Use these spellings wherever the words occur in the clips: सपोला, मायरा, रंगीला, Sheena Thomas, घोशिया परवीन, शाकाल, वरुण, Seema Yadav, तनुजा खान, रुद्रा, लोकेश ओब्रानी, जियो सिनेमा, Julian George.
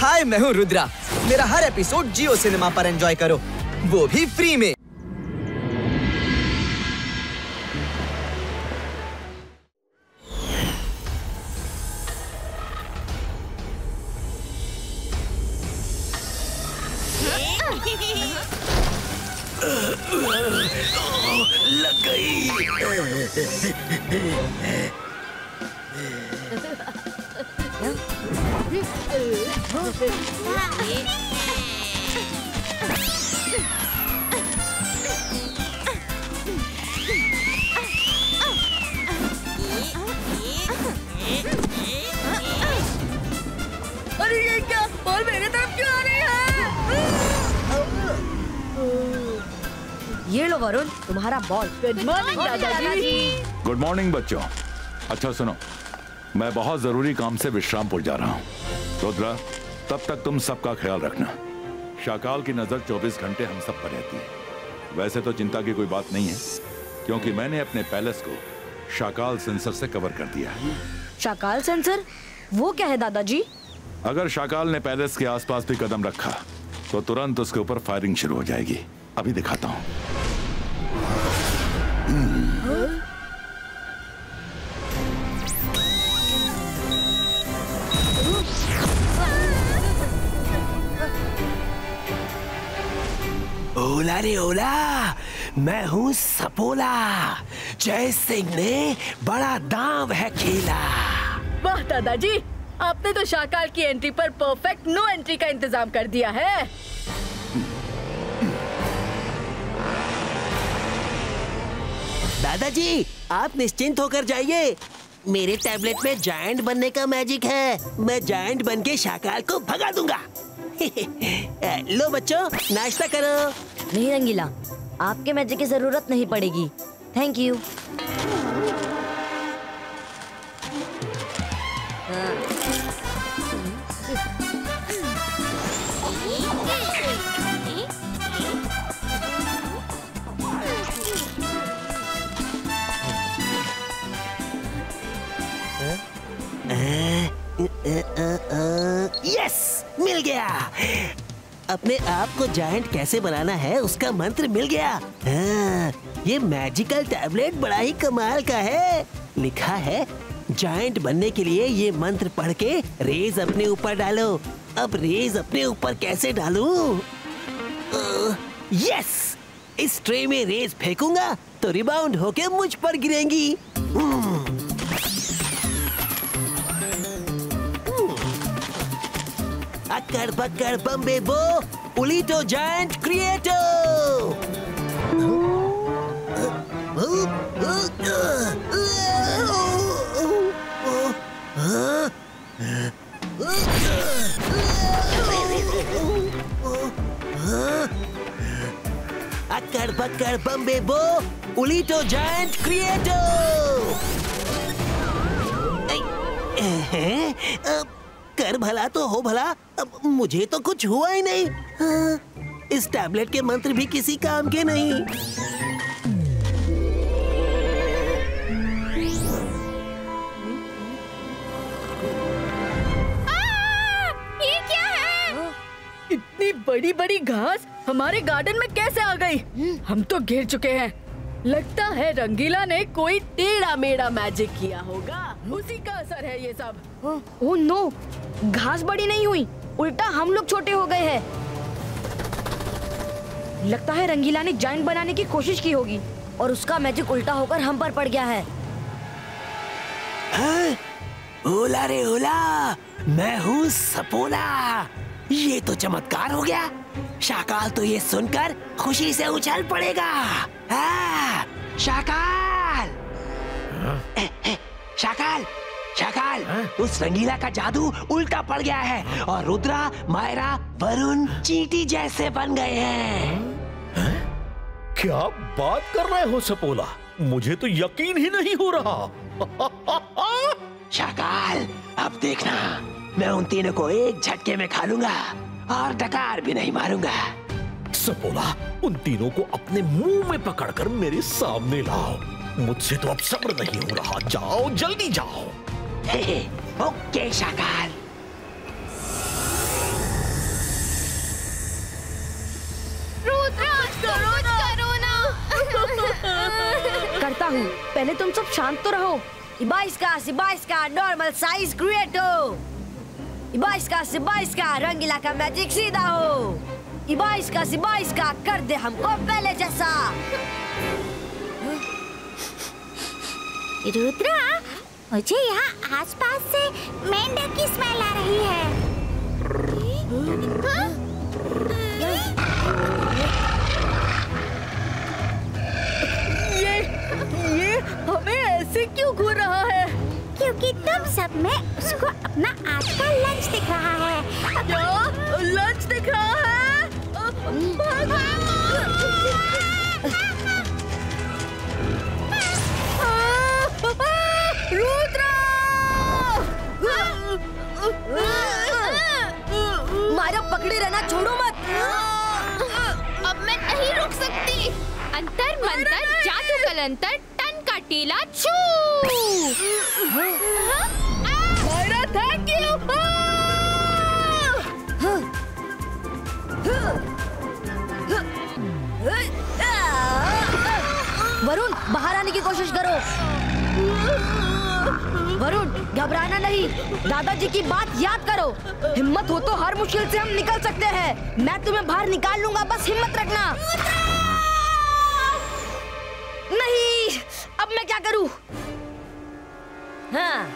हाय, मैं हूँ रुद्रा। मेरा हर एपिसोड जियो सिनेमा पर एंजॉय करो, वो भी फ्री में। लग गई। अरे ये क्या बॉल मेरे तरफ क्यों आ रही है? ये लो वरुण, तुम्हारा बॉल। गुड मॉर्निंग दादाजी। गुड मॉर्निंग बच्चों। अच्छा सुनो, मैं बहुत जरूरी काम से विश्रामपुर जा रहा हूँ। रुद्रा, तब तक तुम सबका ख्याल रखना। शाकाल की नजर 24 घंटे हम सब पर रहती है। वैसे तो चिंता की कोई बात नहीं है, क्योंकि मैंने अपने पैलेस को शाकाल सेंसर से कवर कर दिया है। शाकाल सेंसर? वो क्या है दादाजी? अगर शाकाल ने पैलेस के आसपास भी कदम रखा तो तुरंत उसके ऊपर फायरिंग शुरू हो जाएगी। अभी दिखाता हूँ। ओला रे ओला, मैं हूँ सपोला। जय सिंह ने बड़ा दांव है खेला। वाह दादाजी, आपने तो शाकाल की एंट्री पर परफेक्ट नो एंट्री का इंतजाम कर दिया है। दादाजी, आप निश्चिंत होकर जाइए। मेरे टैबलेट में जायंट बनने का मैजिक है। मैं जायंट बनके शाकाल को भगा दूंगा। लो बच्चों, नाश्ता करो। नहीं रंगीला, आपके मैजिक की जरूरत नहीं पड़ेगी। Thank you. यस, मिल गया। अपने आप को जायंट कैसे बनाना है उसका मंत्र मिल गया। हाँ, ये मैजिकल टैबलेट बड़ा ही कमाल का है। लिखा है, जायंट बनने के लिए ये मंत्र पढ़ के रेज अपने ऊपर डालो। अब रेज अपने ऊपर कैसे डालूं? यस, इस ट्रे में रेज फेंकूंगा तो रिबाउंड होके मुझ पर गिरेंगी। अक्कड़ बक्कड़ बम्बे बो, उलीटो जायंट क्रिएटो। अक्कड़ बक्कड़ बम्बे बो, उलीटो जायंट क्रिएटो। कर भला तो हो भला, अब मुझे तो कुछ हुआ ही नहीं। हाँ, इस टैबलेट के मंत्र भी किसी काम के नहीं। ये क्या है? इतनी बड़ी बड़ी घास हमारे गार्डन में कैसे आ गई? हम तो गिर चुके हैं। लगता है रंगीला ने कोई टेढ़ा मेढ़ा मैजिक किया होगा, उसी का असर है ये सब। ओह नो, घास बड़ी नहीं हुई, उल्टा हम लोग छोटे हो गए हैं। लगता है रंगीला ने जायंट बनाने की कोशिश की होगी और उसका मैजिक उल्टा होकर हम पर पड़ गया है। ओला रे ओला, मैं हूँ सपोला। ये तो चमत्कार हो गया। शाकाल तो ये सुनकर खुशी से उछल पड़ेगा। हाँ, शाकाल। शाकाल, शाकाल, उस रंगीला का जादू उल्टा पड़ गया है और रुद्रा, मायरा, वरुण चींटी जैसे बन गए हैं। क्या बात कर रहे हो सपोला, मुझे तो यकीन ही नहीं हो रहा। शाकाल, अब देखना, मैं उन तीनों को एक झटके में खा लूंगा और डकार भी नहीं मारूंगा। सपोला, उन तीनों को अपने मुंह में पकड़कर मेरे सामने लाओ। मुझसे तो अब सब्र नहीं हो रहा। जाओ, जल्दी जाओ। ओके शाकाल। हूँ, पहले तुम सब शांत तो रहो। इबाइस का नॉर्मल साइज क्रिएट हो। इबाइस का रंगीला का मैजिक सीधा हो। इबाइस का कर दे हमको पहले जैसा। रुद्रा, मुझे यहाँ आसपास से मेंढक की स्मेल आ रही है। ये हमें ऐसे क्यों घूर रहा है? क्योंकि तुम सब में उसको अपना आज का लंच दिख रहा है। क्या लंच दिख रहा है? रुद्रा, मायरा पकड़े रहना छोड़ो मत। अब मैं नहीं रुक सकती। अंतर मंतर जादू कलंतर तन का टीला छू। मायरा thank you. वरुण बाहर आने की कोशिश करो। वरुण घबराना नहीं, दादाजी की बात याद करो। हिम्मत हो तो हर मुश्किल से हम निकल सकते हैं। मैं तुम्हें बाहर निकाल लूंगा, बस हिम्मत रखना। नहीं, अब मैं क्या करूं? हाँ।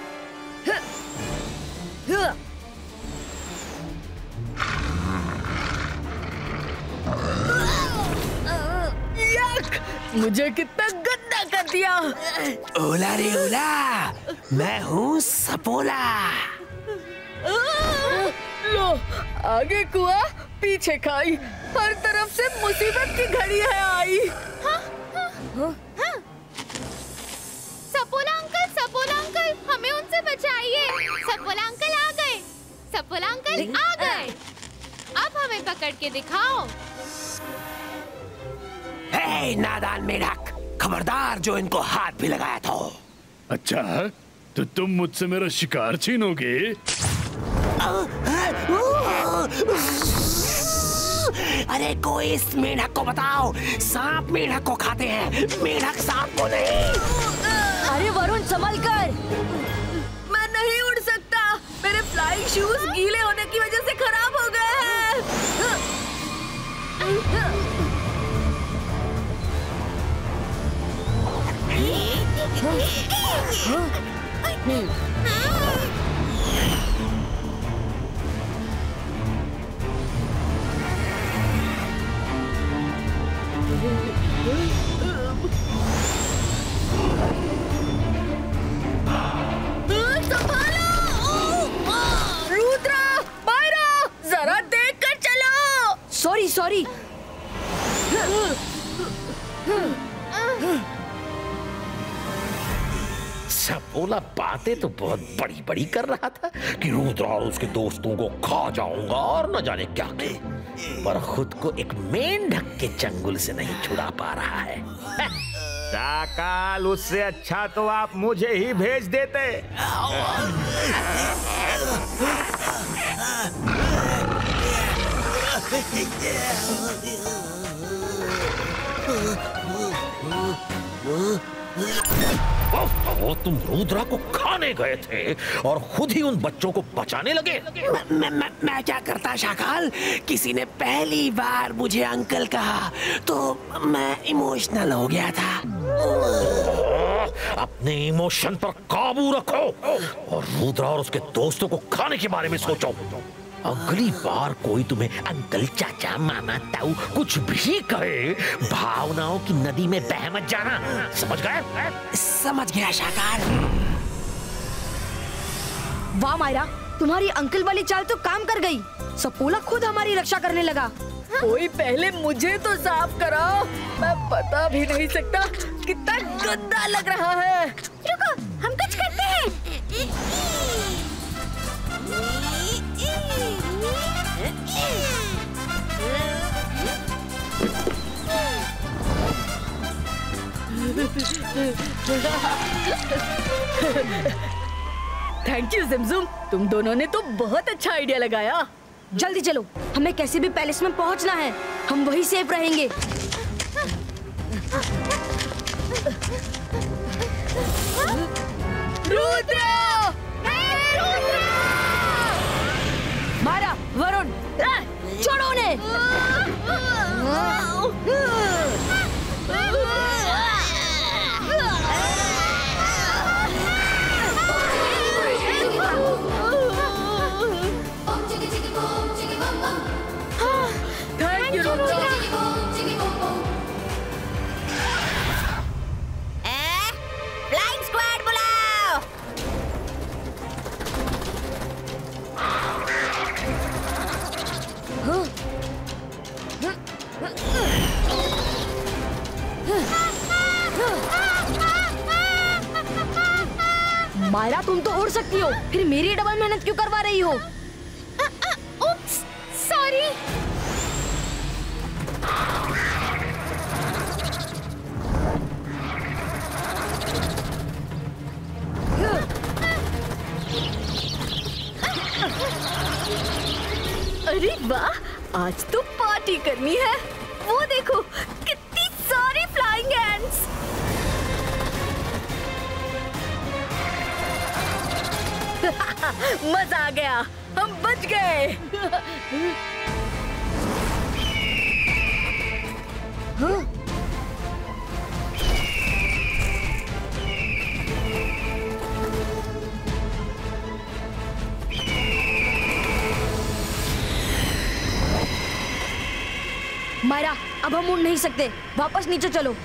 मुझे कितना गंदा कर दिया। ओला रे ओला, मैं हूँ सपोला। लो, आगे कुआ पीछे खाई, हर तरफ से मुसीबत की घड़ी है आई। हाँ। सपोला अंकल, हमें उनसे बचाइए। सपोला अंकल आ गए। अब हमें पकड़ के दिखाओ। हे नादान मेढक, खबरदार जो इनको हाथ भी लगाया था। अच्छा, तो तुम मुझसे मेरा शिकार छीनोगे? अरे कोई इस मेढक को बताओ, सांप मेढक को खाते हैं, मेढक सांप को नहीं। अरे वरुण संभल कर। मैं नहीं उड़ सकता, मेरे फ्लाइंग शूज गीले होने की वजह से खराब हो गए हैं। रुद्रा, मायरा, जरा देख कर चलो। सॉरी। सपोला बातें तो बहुत बड़ी बड़ी कर रहा था कि रुद्रा और उसके दोस्तों को खा जाऊंगा और न जाने क्या किया, पर खुद को एक मेंढक के चंगुल से नहीं छुड़ा पा रहा है। शाकाल, उससे अच्छा तो आप मुझे ही भेज देते। वो तुम रुद्रा को खाने गए थे और खुद ही उन बच्चों को बचाने लगे। मैं क्या करता शाकाल, किसी ने पहली बार मुझे अंकल कहा तो मैं इमोशनल हो गया था। अपने इमोशन पर काबू रखो और रुद्रा और उसके दोस्तों को खाने के बारे में सोचो। अगली बार कोई तुम्हें अंकल, चाचा, मामा, ताऊ कुछ भी कहे, भावनाओं की नदी में बह मत जाना। समझ गए? समझ गया शाकाल। वाह मायरा, तुम्हारी अंकल वाली चाल तो काम कर गई। सपोला खुद हमारी रक्षा करने लगा। कोई पहले मुझे तो साफ कराओ, मैं पता भी नहीं सकता कितना गंदा लग रहा है। रुको, हम कुछ करते हैं। थैंक यू ज़िमज़ुम, तुम दोनों ने तो बहुत अच्छा आइडिया लगाया। जल्दी चलो, हमें कैसे भी पैलेस में पहुंचना है, हम वहीं सेफ रहेंगे। रुद्रा! रुद्रा! मायरा, वरुण, छोड़ो उन्हें। Thank you रुद्रा। मायरा, तुम तो उड़ सकती हो, फिर मेरी डबल मेहनत क्यों करवा रही हो? Oops, sorry. अरे वाह, आज तो पार्टी करनी है। वो देखो कितनी सारी फ्लाइंग एंड्स। मजा आ गया, हम बच गए। मायरा, अब हम उड़ नहीं सकते, वापस नीचे चलो।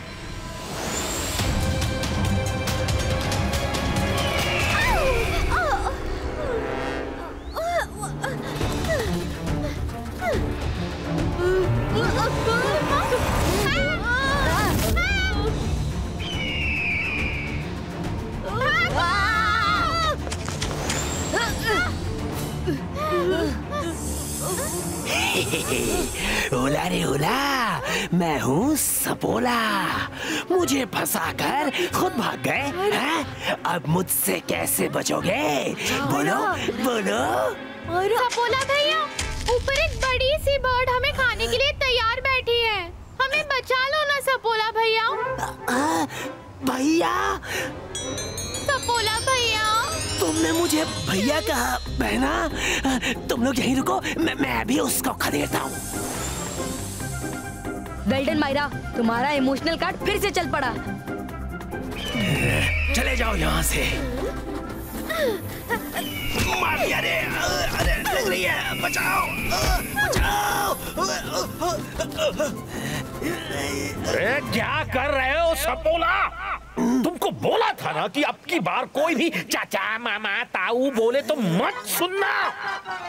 ओला रे ओला, मैं हूँ सपोला। मुझे फंसाकर खुद भाग गए हैं, अब मुझसे कैसे बचोगे? बोलो बोलो। सपोला भैया, ऊपर एक बड़ी सी बर्ड हमें खाने के लिए तैयार बैठी है, हमें बचा लो ना सपोला भैया। भैया, सपोला भैया, तुमने मुझे भैया कहा है ना? तुम लोग यहीं रुको, मैं भी उसको खदेड़ता हूँ। वेल डन मायरा, तुम्हारा इमोशनल कार्ड फिर से चल पड़ा। चले जाओ यहाँ से। अरे अरे, लग रही है, बचाओ बचाओ। अरे क्या कर रहे हो सपोला? तुमको बोला था ना कि अब की बार कोई भी चाचा मामा ताऊ बोले तो मत सुनना।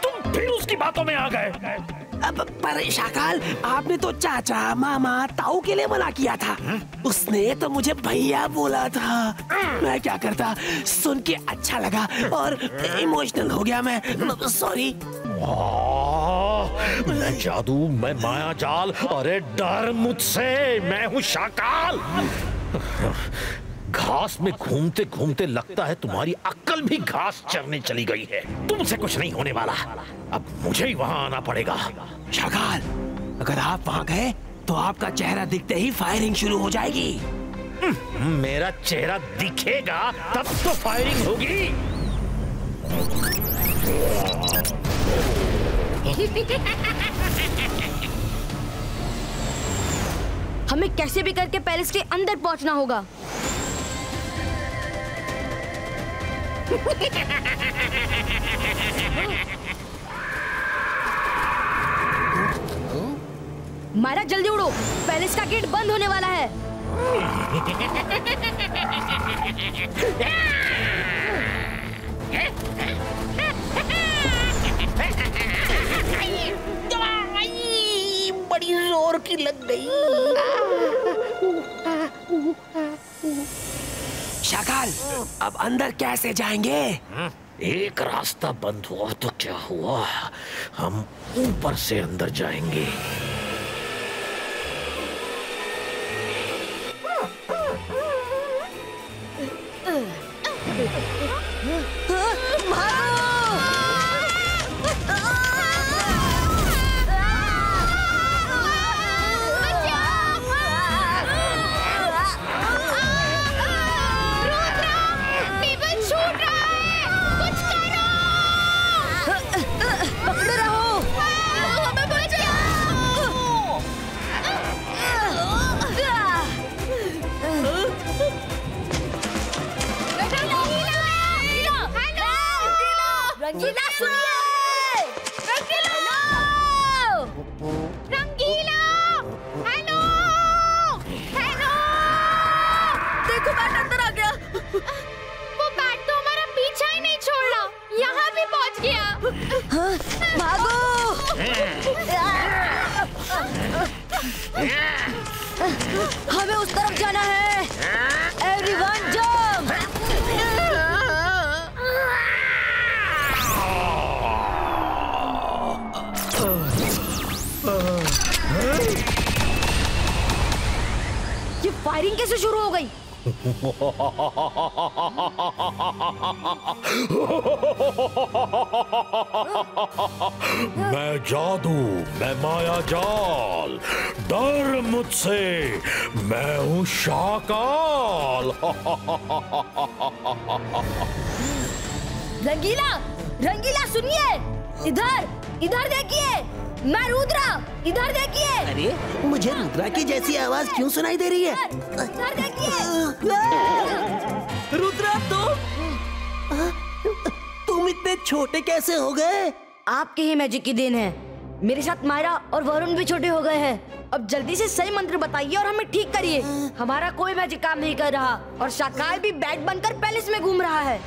तुम फिर उसकी बातों में आ गए। अब पर शाकाल, आपने तो चाचा मामा ताऊ के लिए मना किया था। उसने तो मुझे भैया बोला था, मैं क्या करता? सुन के अच्छा लगा और इमोशनल हो गया मैं, सॉरी। मैं जादू, मैं माया जाल, अरे डर मुझसे, मैं हूँ शाकाल। घास में घूमते घूमते लगता है तुम्हारी अक्ल भी घास चरने चली गई है। तुमसे कुछ नहीं होने वाला, अब मुझे ही वहाँ आना पड़ेगा। शाकाल, अगर आप वहाँ गए तो आपका चेहरा दिखते ही फायरिंग शुरू हो जाएगी। मेरा चेहरा दिखेगा तब तो फायरिंग होगी। हमें कैसे भी करके पैलेस के अंदर पहुंचना होगा। मायरा, जल्दी उड़ो, पैलेस का गेट बंद होने वाला है। बड़ी जोर की लग गई। शाकाल, अब अंदर कैसे जाएंगे? एक रास्ता बंद हुआ तो क्या हुआ, हम ऊपर से अंदर जाएंगे। हमें उस तरफ जाना है। Everyone jump. ये फायरिंग कैसे शुरू हो गई? मैं जादू, मैं माया जाल, डर मुझसे, मैं हूँ शाकाल। रंगीला, रंगीला सुनिए, इधर इधर देखिए, मैं रुद्रा, इधर देखिए। अरे मुझे रुद्रा की जैसी आवाज क्यों सुनाई दे रही है? इधर देखिए। रुद्रा तुम इतने छोटे कैसे हो गए? आपके ही मैजिक की देन है। मेरे साथ मायरा और वरुण भी छोटे हो गए हैं। अब जल्दी से सही मंत्र बताइए और हमें ठीक करिए। हमारा कोई मैजिक काम नहीं कर रहा और शाकाल भी बैट बनकर पैलेस में घूम रहा है।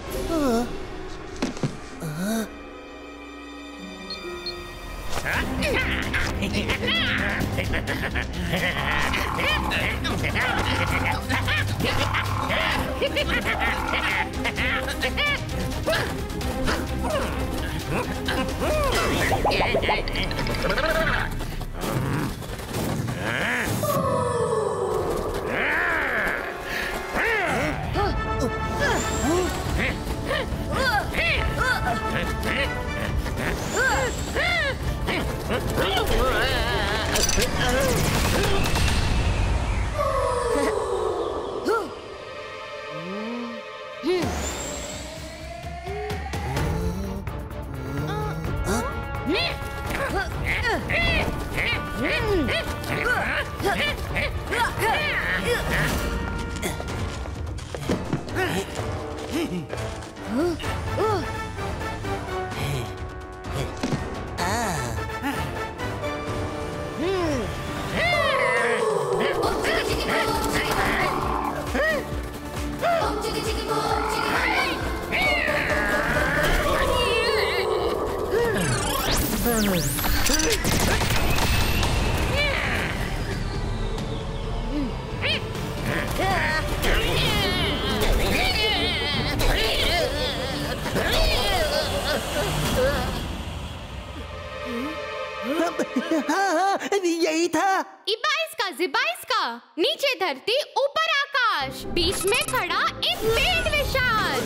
यही था। इबाइस का नीचे धरती ऊपर आकाश, बीच में खड़ा एक पेड़ विशाल।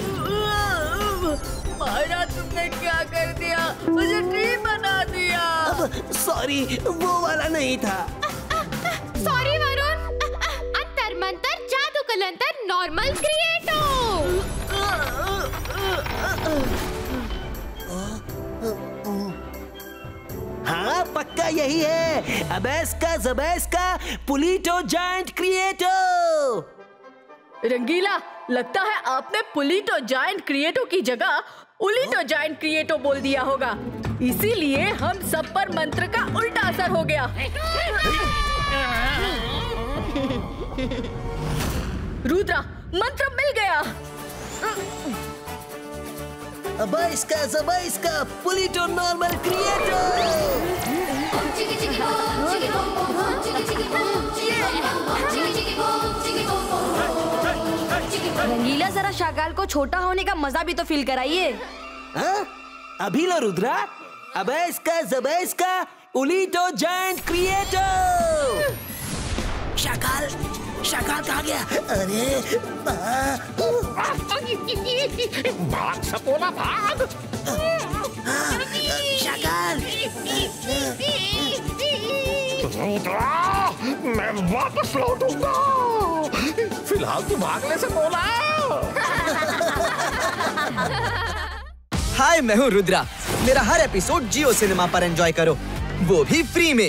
मायरा तुमने क्या कर दिया? मुझे ट्री बना दिया। सॉरी, वो वाला नहीं था। सॉरी वरुण। अंतर मंतर जादू कलंतर नॉर्मल क्रिएटो। हाँ पक्का यही है। अबैस का पुलीटो जायंट क्रिएटो। रंगीला, लगता है आपने पुलीटो जायंट क्रिएटो की जगह उलीटो जायंट क्रिएटो बोल दिया होगा, इसीलिए हम सब पर मंत्र का उल्टा असर हो गया। रुद्रा, मंत्र मिल गया। अबैस का पुलीटो नॉर्मल क्रिएटो। रंगीला, जरा शाकाल को छोटा होने का मजा भी तो फील कराइए। अभी लो रुद्रा, अबैस का उलीटो जायंट क्रिएटो। शाकाल कहाँ गया? अरे भाग सपोला भाग। शाकाल, रुद्रा मैं वापस लौटूंगा, फिलहाल तू भाग ले सपोला। हाय, मैं हूँ रुद्रा। मेरा हर एपिसोड जियो सिनेमा पर एंजॉय करो, वो भी फ्री में।